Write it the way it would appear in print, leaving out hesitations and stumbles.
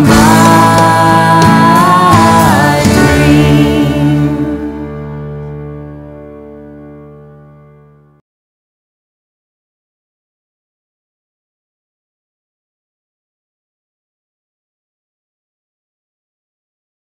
my mind.